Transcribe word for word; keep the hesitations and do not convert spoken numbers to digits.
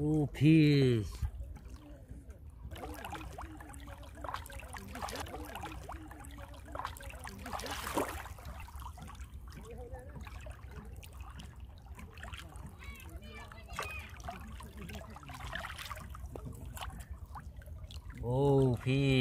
Oh, peace. Oh, peace.